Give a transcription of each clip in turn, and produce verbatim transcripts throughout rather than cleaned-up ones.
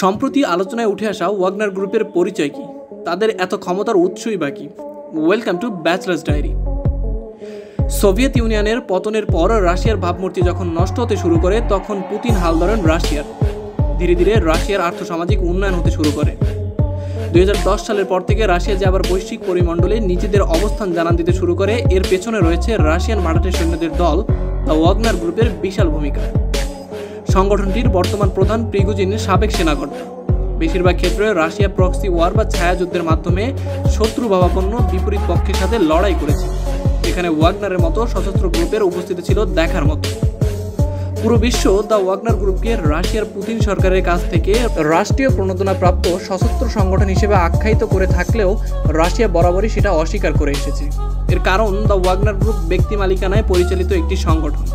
सम्प्रति आलोचनाय उठे आसा वागनार ग्रुपेर परिचय कि तादेर एत क्षमतार उत्सई बा कि। Welcome to bachelor's diary. Soviet ইউনিয়নের পতনের पर রাশিয়ার ভাবমূর্তি যখন নষ্ট হতে শুরু করে তখন পুতিন হাল ধরেন রাশিয়ার। ধীরে ধীরে রাশিয়ার আর্থসামাজিক উন্নয়ন হতে শুরু করে। দুই হাজার দশ সালের পর থেকে রাশিয়া যে আবার বৈশ্বিক পরিমণ্ডলে নিজেদের অবস্থান জানান দিতে শুরু করে এর পেছনে রয়েছে রাশিয়ান মারাঠা সৈন্যদের দল দ্য ওয়াগনার গ্রুপের বিশাল ভূমিকা। সংগঠনটির বর্তমান প্রধান প্রিগোজিনের সাবেক সেনাকর্তা। বেশিরভাগ ক্ষেত্রে রাশিয়া প্রক্সি ওয়ার বা ছায়াযুদ্ধের মাধ্যমে শত্রুভাবাপন্ন বিপরীত পক্ষের সাথে লড়াই করেছে। এখানে ওয়াগনারের মতো সশস্ত্র গ্রুপের উপস্থিতি ছিল দেখার মতো। পুরো বিশ্ব দ্য ওয়াগনার গ্রুপকে রাশিয়ার পুতিন সরকারের কাছ থেকে রাষ্ট্রীয় প্রণোদনা প্রাপ্ত সশস্ত্র সংগঠন হিসেবে আখ্যায়িত করে থাকলেও রাশিয়া বরাবরই সেটা অস্বীকার করে এসেছে। এর কারণ দ্য ওয়াগনার গ্রুপ ব্যক্তি মালিকানায় পরিচালিত একটি সংগঠন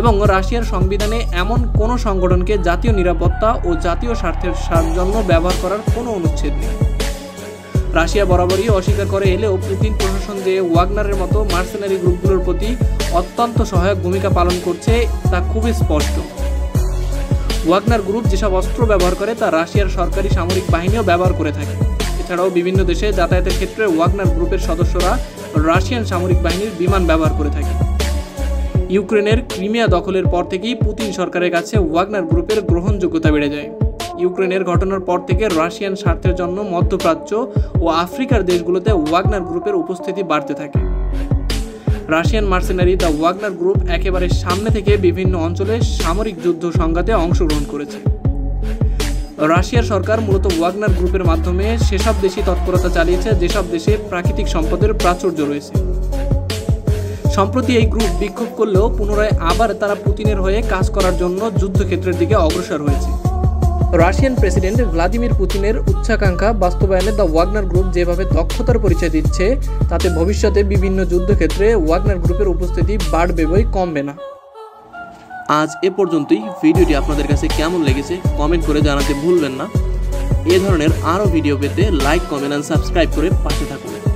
এবং রাশিয়ার সংবিধানে এমন কোনো সংগঠনকে জাতীয় নিরাপত্তা ও জাতীয় স্বার্থের জন্য ব্যবহার করার কোনো অনুচ্ছেদ নেই। রাশিয়া বরাবরই অস্বীকার করে এলেও পুতিন প্রশাসন যে ওয়াগনারের মতো মার্সেনারি গ্রুপগুলোর প্রতি অত্যন্ত সহায়ক ভূমিকা পালন করছে তা খুবই স্পষ্ট। ওয়াগনার গ্রুপ যেসব অস্ত্র ব্যবহার করে তা রাশিয়ার সরকারি সামরিক বাহিনীও ব্যবহার করে থাকে। এছাড়াও বিভিন্ন দেশে যাতায়াতের ক্ষেত্রে ওয়াগনার গ্রুপের সদস্যরা রাশিয়ান সামরিক বাহিনীর বিমান ব্যবহার করে থাকে। ইউক্রেনের ক্রিমিয়া দখলের পর থেকেই পুতিন সরকারের কাছে ওয়াগনার গ্রুপের গ্রহণযোগ্যতা বেড়ে যায়। ইউক্রেনের ঘটনার পর থেকে রাশিয়ান স্বার্থের জন্য মধ্যপ্রাচ্য ও আফ্রিকার দেশগুলোতে ওয়াগনার গ্রুপের উপস্থিতি বাড়তে থাকে। Russian mercenary the Wagner group একেবারে সামনে থেকে বিভিন্ন অঞ্চলে সামরিক যুদ্ধ সংঘাতে অংশগ্রহণ করেছে। রাশিয়ার সরকার মূলত ওয়াগনার গ্রুপের মাধ্যমে সেসব দেশে তৎপরতা চালিয়েছে যেসব দেশে প্রাকৃতিক সম্পদের প্রাচুর্য রয়েছে। সম্প্রতি এই গ্রুপ বিক্ষোভ করলেও পুনরায় আবার তারা পুতিনের হয়ে কাজ করার জন্য যুদ্ধক্ষেত্রের দিকে অগ্রসর হয়েছে। রাশিয়ান প্রেসিডেন্ট ভ্লাদিমির পুতিনের উচ্চাকাঙ্ক্ষা বাস্তবায়নে দ্য ওয়াগনার গ্রুপ যেভাবে দক্ষতার পরিচয় দিচ্ছে তাতে ভবিষ্যতে বিভিন্ন যুদ্ধক্ষেত্রে ওয়াগনার গ্রুপের উপস্থিতি বাড়বে বই কমবে না। আজ এ পর্যন্তই। ভিডিওটি আপনাদের কাছে কেমন লেগেছে কমেন্ট করে জানাতে ভুলবেন না। এ ধরনের আরও ভিডিও পেতে লাইক কমেন্ট অ্যান্ড সাবস্ক্রাইব করে পাশে থাকুন।